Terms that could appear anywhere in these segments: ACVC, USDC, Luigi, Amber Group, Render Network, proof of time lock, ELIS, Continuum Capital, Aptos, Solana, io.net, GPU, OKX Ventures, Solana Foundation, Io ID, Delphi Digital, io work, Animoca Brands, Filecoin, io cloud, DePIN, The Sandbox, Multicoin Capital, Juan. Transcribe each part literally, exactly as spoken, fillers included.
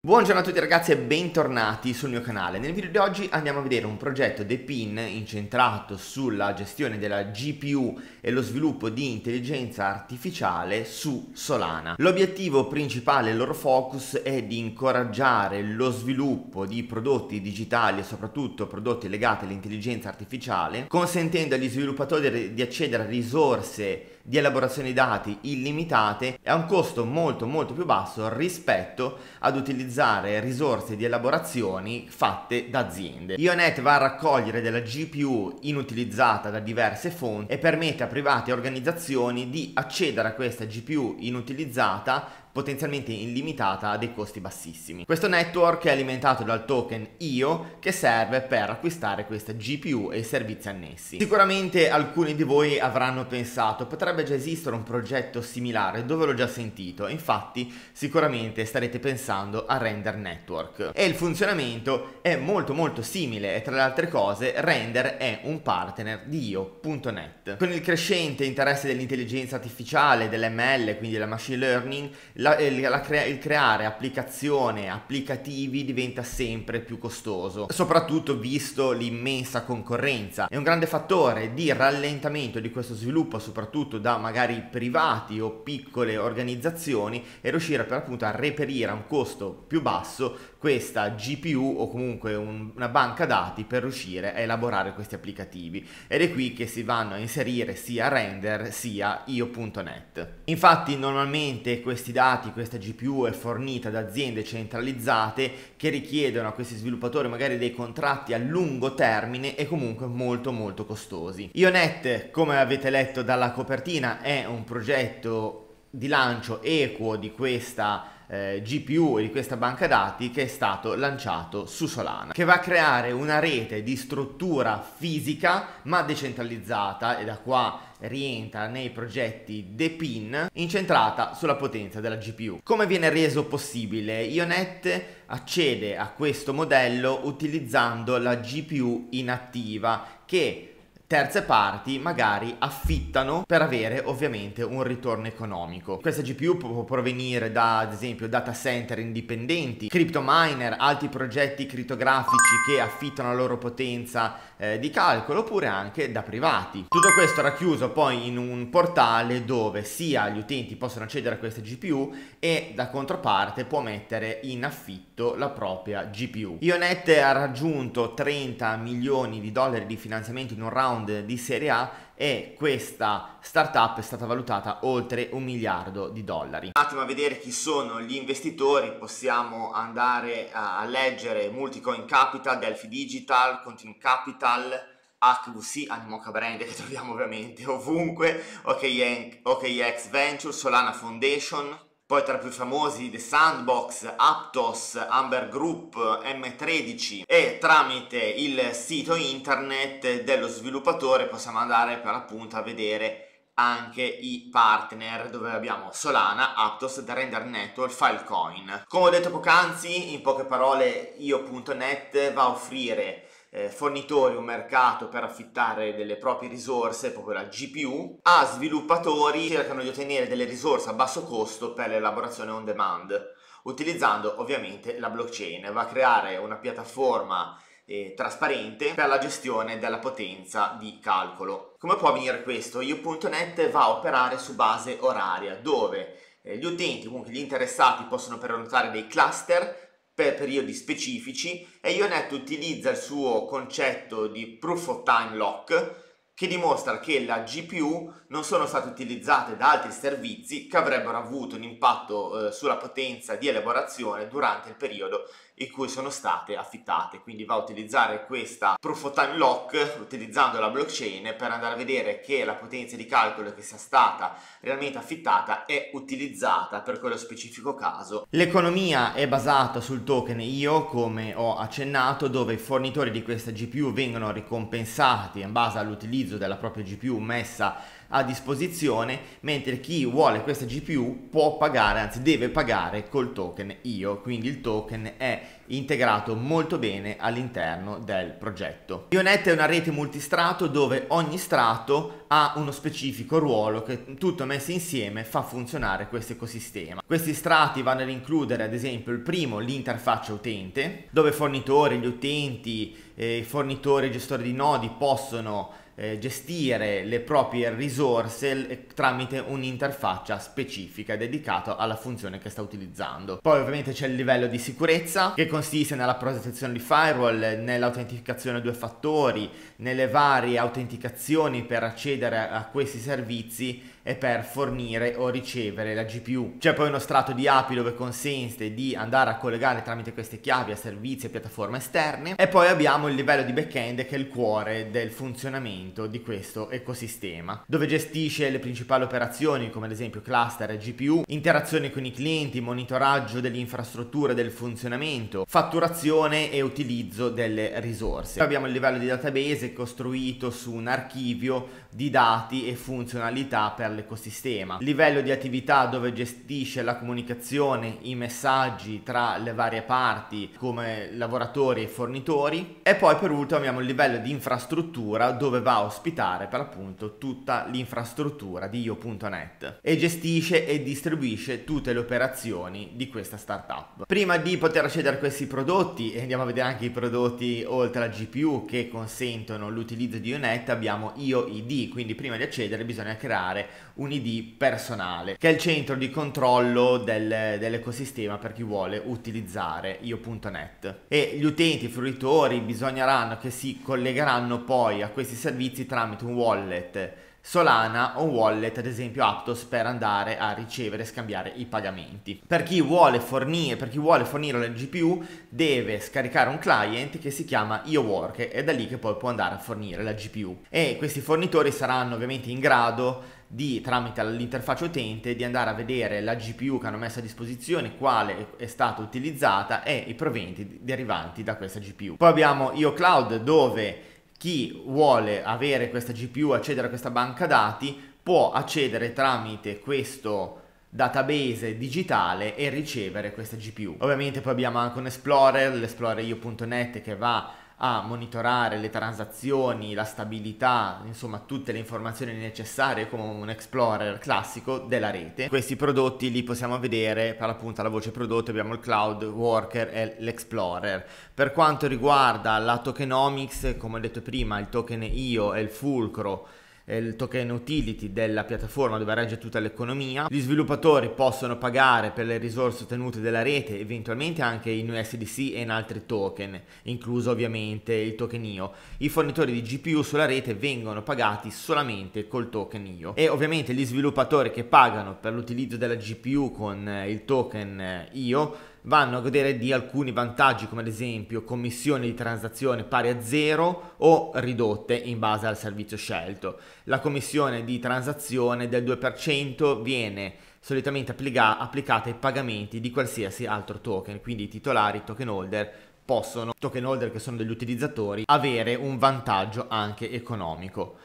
Buongiorno a tutti ragazzi e bentornati sul mio canale. Nel video di oggi andiamo a vedere un progetto DePIN incentrato sulla gestione della G P U e lo sviluppo di intelligenza artificiale su Solana. L'obiettivo principale, il loro focus, è di incoraggiare lo sviluppo di prodotti digitali e soprattutto prodotti legati all'intelligenza artificiale, consentendo agli sviluppatori di accedere a risorse di elaborazione dati illimitate e a un costo molto molto più basso rispetto ad utilizzare risorse di elaborazioni fatte da aziende. io punto net va a raccogliere della G P U inutilizzata da diverse fonti e permette a privati e organizzazioni di accedere a questa G P U inutilizzata potenzialmente illimitata a dei costi bassissimi. Questo network è alimentato dal token I O che serve per acquistare questa G P U e i servizi annessi. Sicuramente alcuni di voi avranno pensato potrebbe già esistere un progetto similare dove l'ho già sentito, infatti sicuramente starete pensando a Render Network e il funzionamento è molto molto simile e tra le altre cose Render è un partner di io punto net. Con il crescente interesse dell'intelligenza artificiale, dell'M L, quindi della machine learning, la La, la crea, il creare applicazione, applicativi diventa sempre più costoso, soprattutto visto l'immensa concorrenza. È un grande fattore di rallentamento di questo sviluppo, soprattutto da magari privati o piccole organizzazioni, e riuscire per appunto a reperire a un costo più basso questa G P U o comunque un, una banca dati per riuscire a elaborare questi applicativi, ed è qui che si vanno a inserire sia Render sia io punto net. Infatti normalmente questi dati, questa G P U è fornita da aziende centralizzate che richiedono a questi sviluppatori magari dei contratti a lungo termine e comunque molto molto costosi. io punto net, come avete letto dalla copertina, è un progetto di lancio equo di questa Eh, G P U e di questa banca dati che è stato lanciato su Solana, che va a creare una rete di struttura fisica ma decentralizzata, e da qua rientra nei progetti DePIN incentrata sulla potenza della G P U. Come viene reso possibile? io punto net accede a questo modello utilizzando la G P U inattiva che terze parti magari affittano per avere ovviamente un ritorno economico. Questa G P U può provenire da, ad esempio, data center indipendenti, crypto miner, altri progetti criptografici che affittano la loro potenza eh, di calcolo, oppure anche da privati. Tutto questo racchiuso poi in un portale dove sia gli utenti possono accedere a questa G P U e da controparte può mettere in affitto la propria G P U. io punto net ha raggiunto trenta milioni di dollari di finanziamento in un round di serie A e questa startup è stata valutata oltre un miliardo di dollari. Un attimo a vedere chi sono gli investitori, possiamo andare a leggere Multicoin Capital, Delphi Digital, Continuum Capital, A C V C, Animoca Brands, che troviamo ovviamente ovunque, O K X Ventures, Solana Foundation. Poi tra i più famosi The Sandbox, Aptos, Amber Group, M tredici, e tramite il sito internet dello sviluppatore possiamo andare per l'appunto a vedere anche i partner, dove abbiamo Solana, Aptos, The Render Network, Filecoin. Come ho detto poc'anzi, in poche parole io punto net va a offrire Eh, fornitori un mercato per affittare delle proprie risorse, proprio la G P U, a sviluppatori che cercano di ottenere delle risorse a basso costo per l'elaborazione on demand, utilizzando ovviamente la blockchain. Va a creare una piattaforma eh, trasparente per la gestione della potenza di calcolo. Come può avvenire questo? io punto net va a operare su base oraria, dove eh, gli utenti, comunque gli interessati, possono prenotare dei cluster per periodi specifici, e io punto net utilizza il suo concetto di proof of time lock, che dimostra che la G P U non sono state utilizzate da altri servizi che avrebbero avuto un impatto eh, sulla potenza di elaborazione durante il periodo in cui sono state affittate. Quindi va a utilizzare questa proof of time lock utilizzando la blockchain per andare a vedere che la potenza di calcolo che sia stata realmente affittata è utilizzata per quello specifico caso. L'economia è basata sul token I O, come ho accennato, dove i fornitori di questa G P U vengono ricompensati in base all'utilizzo della propria G P U messa a disposizione, mentre chi vuole questa G P U può pagare, anzi deve pagare col token I O, quindi il token è integrato molto bene all'interno del progetto. io punto net è una rete multistrato dove ogni strato ha uno specifico ruolo che tutto messo insieme fa funzionare questo ecosistema. Questi strati vanno ad includere ad esempio il primo, l'interfaccia utente, dove fornitori, gli utenti, eh, fornitori e gestori di nodi possono eh, gestire le proprie risorse tramite un'interfaccia specifica dedicata alla funzione che sta utilizzando. Poi ovviamente c'è il livello di sicurezza, che consiste nella protezione di firewall, nell'autentificazione a due fattori, nelle varie autenticazioni per accedere a questi servizi e per fornire o ricevere la G P U. C'è poi uno strato di A P I dove consente di andare a collegare tramite queste chiavi a servizi e piattaforme esterne, e poi abbiamo il livello di back-end che è il cuore del funzionamento di questo ecosistema, dove gestisce le principali operazioni come ad esempio cluster e G P U, interazioni con i clienti, monitoraggio dell'infrastruttura e del funzionamento, fatturazione e utilizzo delle risorse. Poi abbiamo il livello di database costruito su un archivio di dati e funzionalità per l'ecosistema, livello di attività dove gestisce la comunicazione, i messaggi tra le varie parti come lavoratori e fornitori, e poi per ultimo abbiamo il livello di infrastruttura dove va a ospitare per appunto tutta l'infrastruttura di io punto net e gestisce e distribuisce tutte le operazioni di questa startup. Prima di poter accedere a questi prodotti, e andiamo a vedere anche i prodotti oltre alla G P U che consentono l'utilizzo di io punto net, abbiamo io I D, quindi prima di accedere bisogna creare un I D personale, che è il centro di controllo del, dell'ecosistema per chi vuole utilizzare io punto net, e gli utenti, i fruitori, bisogneranno che si collegheranno poi a questi servizi tramite un wallet Solana o un wallet ad esempio Aptos per andare a ricevere e scambiare i pagamenti. Per chi vuole fornire, per chi vuole fornire la G P U deve scaricare un client che si chiama io work, e da lì che poi può andare a fornire la G P U, e questi fornitori saranno ovviamente in grado di, tramite l'interfaccia utente, di andare a vedere la G P U che hanno messo a disposizione, quale è stata utilizzata e i proventi derivanti da questa G P U. Poi abbiamo io cloud, dove chi vuole avere questa G P U, accedere a questa banca dati, può accedere tramite questo database digitale e ricevere questa G P U. Ovviamente poi abbiamo anche un explorer, l'esplorer io punto net, che va a monitorare le transazioni, la stabilità, insomma tutte le informazioni necessarie come un explorer classico della rete. Questi prodotti li possiamo vedere per l'appunto alla voce prodotti, abbiamo il cloud worker e l'explorer. Per quanto riguarda la tokenomics, come ho detto prima, il token I O è il fulcro, il token utility della piattaforma dove regge tutta l'economia. Gli sviluppatori possono pagare per le risorse ottenute dalla rete, eventualmente anche in U S D C e in altri token, incluso ovviamente il token I O. I fornitori di G P U sulla rete vengono pagati solamente col token I O, e ovviamente gli sviluppatori che pagano per l'utilizzo della G P U con il token I O vanno a godere di alcuni vantaggi, come ad esempio commissioni di transazione pari a zero o ridotte in base al servizio scelto. La commissione di transazione del due per cento viene solitamente applica- applicata ai pagamenti di qualsiasi altro token, quindi i titolari, i token holder, possono, token holder che sono degli utilizzatori, avere un vantaggio anche economico.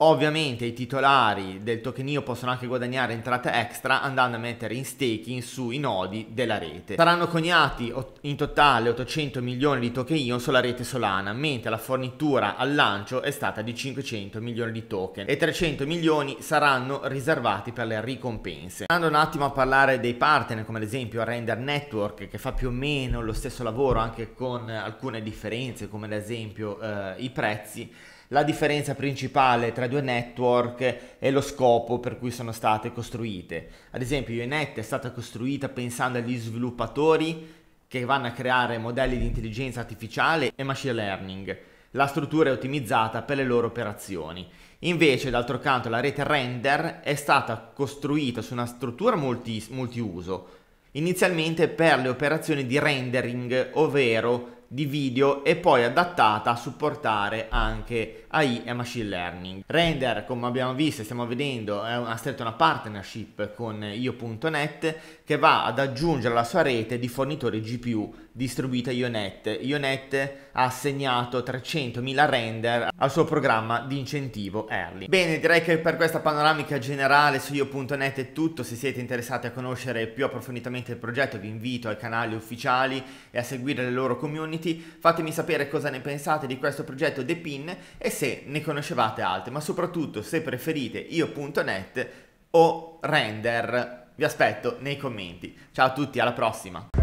Ovviamente i titolari del token I O possono anche guadagnare entrate extra andando a mettere in staking sui nodi della rete. Saranno coniati in totale ottocento milioni di token I O sulla rete Solana, mentre la fornitura al lancio è stata di cinquecento milioni di token, e trecento milioni saranno riservati per le ricompense. Andando un attimo a parlare dei partner, come ad esempio Render Network, che fa più o meno lo stesso lavoro anche con alcune differenze, come ad esempio eh, i prezzi. La differenza principale tra i due network è lo scopo per cui sono state costruite. Ad esempio io punto net è stata costruita pensando agli sviluppatori che vanno a creare modelli di intelligenza artificiale e machine learning. La struttura è ottimizzata per le loro operazioni. Invece, d'altro canto, la rete Render è stata costruita su una struttura multi, multiuso, inizialmente per le operazioni di rendering, ovvero di video, e poi adattata a supportare anche A I e machine learning. Render, come abbiamo visto e stiamo vedendo, ha stretto una partnership con io punto net che va ad aggiungere alla sua rete di fornitori G P U distribuita io punto net. io punto net ha assegnato trecentomila render al suo programma di incentivo early. Bene, direi che per questa panoramica generale su io punto net è tutto. Se siete interessati a conoscere più approfonditamente il progetto, vi invito ai canali ufficiali e a seguire le loro community. Fatemi sapere cosa ne pensate di questo progetto DePIN e se ne conoscevate altri, ma soprattutto se preferite io punto net o Render. Vi aspetto nei commenti. Ciao a tutti, alla prossima!